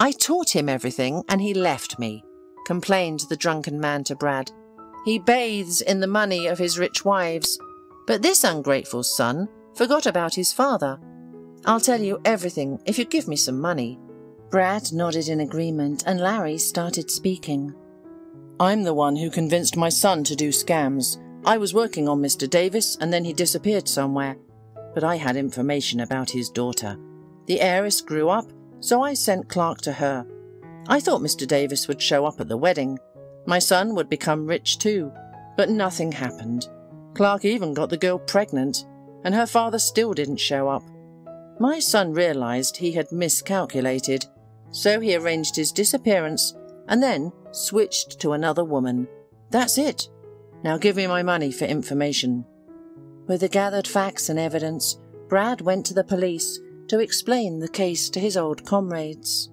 "I taught him everything, and he left me," complained the drunken man to Brad. "He bathes in the money of his rich wives, but this ungrateful son forgot about his father. I'll tell you everything if you give me some money." Brad nodded in agreement, and Larry started speaking. "I'm the one who convinced my son to do scams. I was working on Mr. Davis, and then he disappeared somewhere. But I had information about his daughter. The heiress grew up, so I sent Clark to her. I thought Mr. Davis would show up at the wedding. My son would become rich too, but nothing happened. Clark even got the girl pregnant, and her father still didn't show up. My son realized he had miscalculated, so he arranged his disappearance and then switched to another woman. That's it. Now give me my money for information." With the gathered facts and evidence, Brad went to the police to explain the case to his old comrades.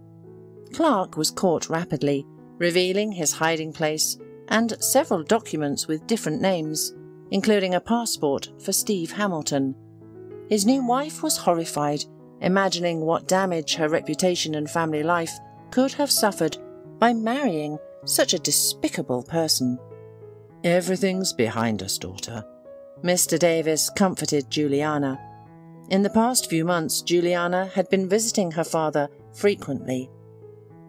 Clark was caught rapidly, revealing his hiding place and several documents with different names, including a passport for Steve Hamilton. His new wife was horrified, imagining what damage her reputation and family life could have suffered by marrying such a despicable person. "Everything's behind us, daughter," Mr. Davis comforted Juliana. In the past few months, Juliana had been visiting her father frequently.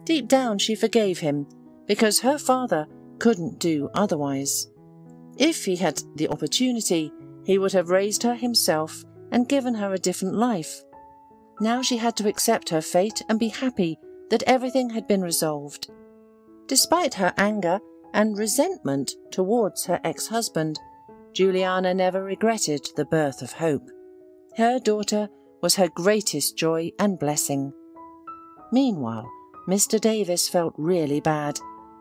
Deep down, she forgave him, because her father couldn't do otherwise. If he had the opportunity, he would have raised her himself and given her a different life. Now she had to accept her fate and be happy that everything had been resolved. Despite her anger and resentment towards her ex-husband, Juliana never regretted the birth of Hope. Her daughter was her greatest joy and blessing. Meanwhile, Mr. Davis felt really bad.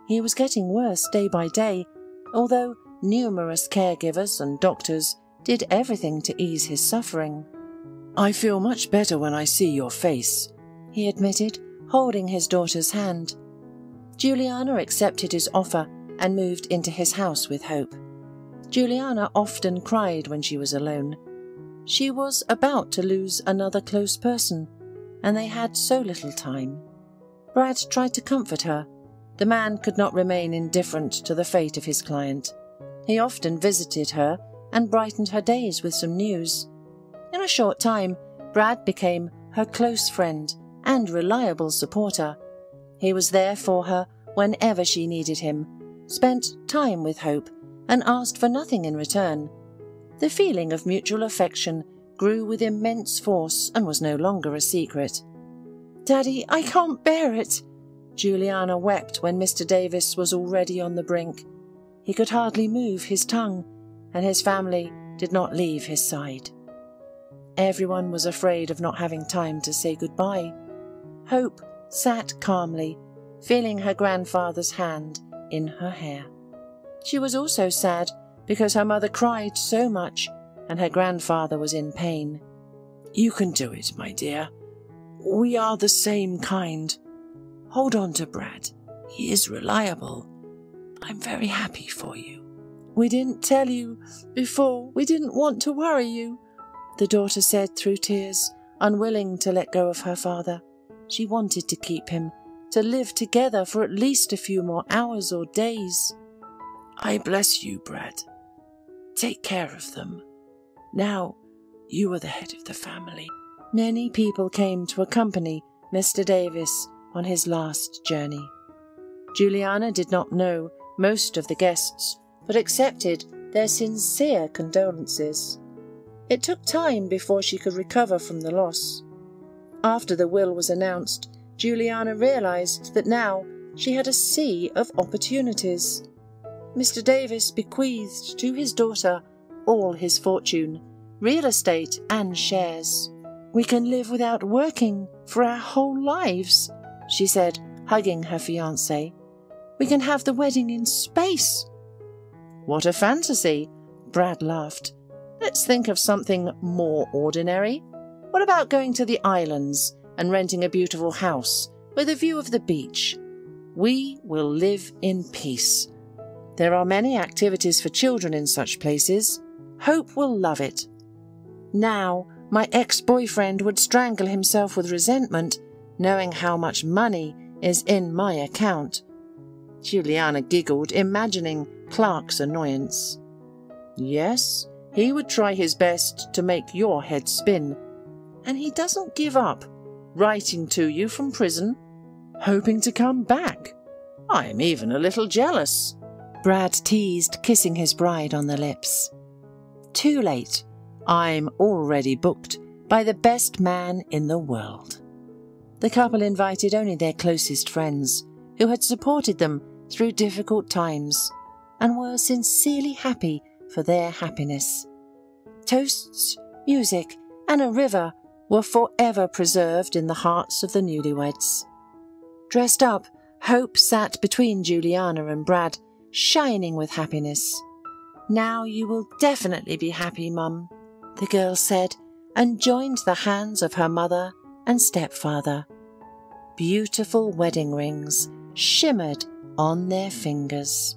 He was getting worse day by day, although numerous caregivers and doctors did everything to ease his suffering. "I feel much better when I see your face," he admitted, holding his daughter's hand. Juliana accepted his offer and moved into his house with Hope. Juliana often cried when she was alone. She was about to lose another close person, and they had so little time. Brad tried to comfort her. The man could not remain indifferent to the fate of his client. He often visited her and brightened her days with some news. In a short time, Brad became her close friend and reliable supporter. He was there for her whenever she needed him, spent time with Hope, and asked for nothing in return. The feeling of mutual affection grew with immense force and was no longer a secret. "Daddy, I can't bear it!" Juliana wept when Mr. Davis was already on the brink. He could hardly move his tongue, and his family did not leave his side. Everyone was afraid of not having time to say goodbye. Hope sat calmly, feeling her grandfather's hand in her hair. She was also sad because her mother cried so much and her grandfather was in pain. "You can do it, my dear. We are the same kind. Hold on to Brad. He is reliable. I'm very happy for you." "We didn't tell you before. We didn't want to worry you," the daughter said through tears, unwilling to let go of her father. She wanted to keep him, to live together for at least a few more hours or days. "I bless you, Brad. Take care of them. Now you are the head of the family." Many people came to accompany Mr. Davis on his last journey. Juliana did not know most of the guests, but accepted their sincere condolences. It took time before she could recover from the loss. After the will was announced, Juliana realized that now she had a sea of opportunities. Mr. Davis bequeathed to his daughter all his fortune, real estate and shares. "We can live without working for our whole lives," she said, hugging her fiancé. "We can have the wedding in space." "What a fantasy," Brad laughed. "Let's think of something more ordinary. What about going to the islands and renting a beautiful house with a view of the beach? We will live in peace. There are many activities for children in such places. Hope will love it. Now, my ex-boyfriend would strangle himself with resentment, knowing how much money is in my account." Juliana giggled, imagining Clark's annoyance. "Yes, he would try his best to make your head spin. And he doesn't give up, writing to you from prison, hoping to come back. I am even a little jealous," Brad teased, kissing his bride on the lips. "Too late. I'm already booked by the best man in the world." The couple invited only their closest friends, who had supported them through difficult times, and were sincerely happy for their happiness. Toasts, music, and a river were forever preserved in the hearts of the newlyweds. Dressed up, Hope sat between Juliana and Brad, shining with happiness. "Now you will definitely be happy, Mum," the girl said, and joined the hands of her mother and stepfather. Beautiful wedding rings shimmered on their fingers.